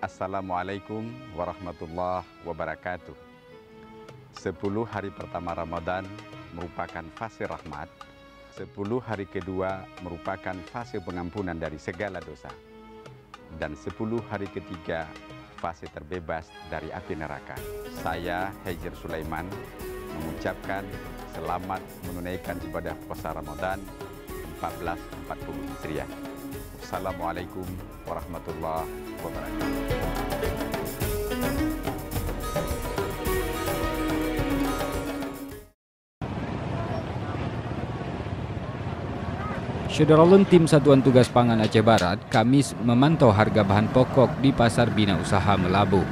Assalamualaikum warahmatullahi wabarakatuh. 10 hari pertama Ramadan merupakan fase rahmat. 10 hari kedua merupakan fase pengampunan dari segala dosa. Dan 10 hari ketiga fase terbebas dari api neraka. Saya Hajar Sulaiman mengucapkan selamat menunaikan ibadah puasa Ramadan 1440 Hijriah. Assalamualaikum warahmatullahi wabarakatuh. Syedolun Tim Satuan Tugas Pangan Aceh Barat Kamis memantau harga bahan pokok di Pasar Bina Usaha Meulaboh.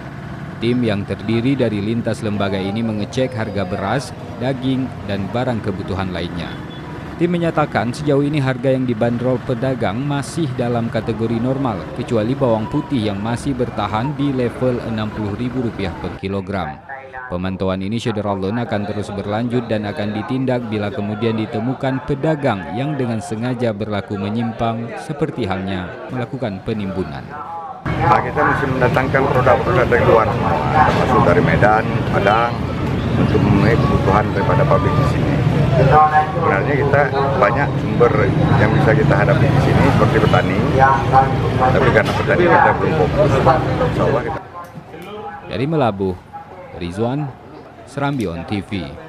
Tim yang terdiri dari lintas lembaga ini mengecek harga beras, daging, dan barang kebutuhan lainnya. Tim menyatakan sejauh ini harga yang dibanderol pedagang masih dalam kategori normal, kecuali bawang putih yang masih bertahan di level Rp60.000 per kilogram. Pemantauan ini Syedolun akan terus berlanjut dan akan ditindak bila kemudian ditemukan pedagang yang dengan sengaja berlaku menyimpang seperti halnya melakukan penimbunan. Nah, kita mesti mendatangkan produk-produk dari luar, termasuk dari Medan, Padang, untuk memenuhi kebutuhan daripada pabrik di sini. Sebenarnya kita banyak sumber yang bisa kita hadapi di sini seperti petani, tapi karena petani kita belum fokus. Dari Meulaboh, Rizwan, Serambi on TV.